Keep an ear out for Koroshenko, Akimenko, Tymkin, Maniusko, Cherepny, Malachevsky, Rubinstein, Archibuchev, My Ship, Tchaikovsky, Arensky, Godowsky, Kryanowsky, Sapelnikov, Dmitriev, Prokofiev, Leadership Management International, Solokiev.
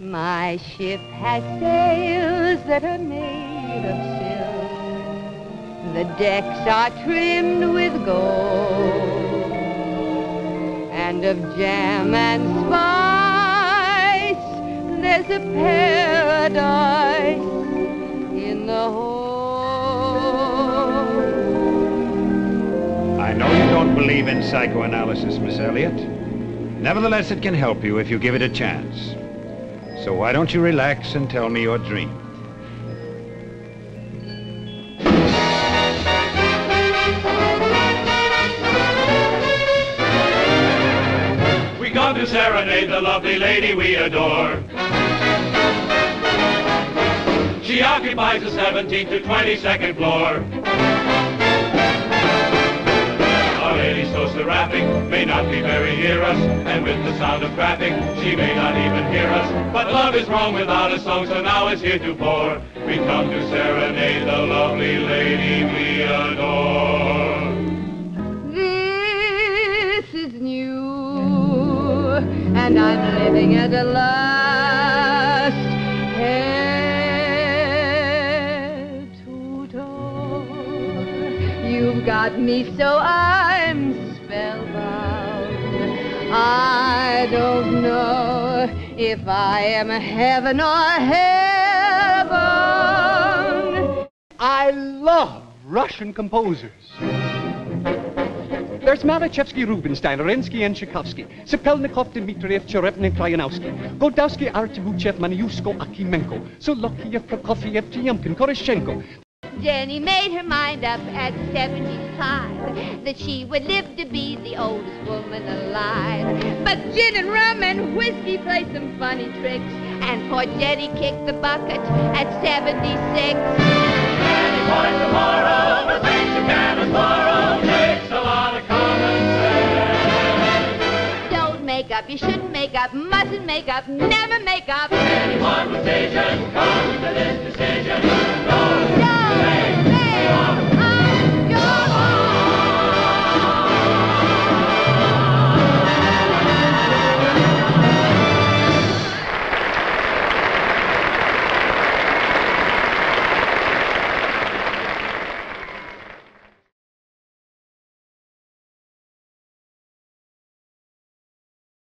My ship has sails that are made of silk. The decks are trimmed with gold, and of jam and spice there's a paradise in the whole. I know you don't believe in psychoanalysis, Miss Elliot. Nevertheless, it can help you if you give it a chance. So why don't you relax and tell me your dream? We come to serenade the lovely lady we adore. She occupies the 17th to 22nd floor. Our lady so seraphic may not be very near us, and with the sound of traffic she may not even hear us. But love is wrong without a song, so now it's heretofore. We come to serenade the lovely lady we adore. This is new, and I'm living at a last head to toe. You've got me so I'm spellbound. I don't know if I am a heaven or heaven. I love Russian composers. There's Malachevsky, Rubinstein, Arensky, and Tchaikovsky, Sapelnikov, Dmitriev, Cherepny, Kryanowsky, Godowsky, Archibuchev, Maniusko, Akimenko, Solokiev, Prokofiev, Tymkin, Koroshenko. Jenny made her mind up at 75 that she would live to be the oldest woman alive. But gin and rum and whiskey play some funny tricks, and poor Jenny kicked the bucket at 76. Jenny points the moral, the things you can is moral, takes a lot of common sense. Don't make up, you shouldn't make up, mustn't make up, never make up. Anyone will take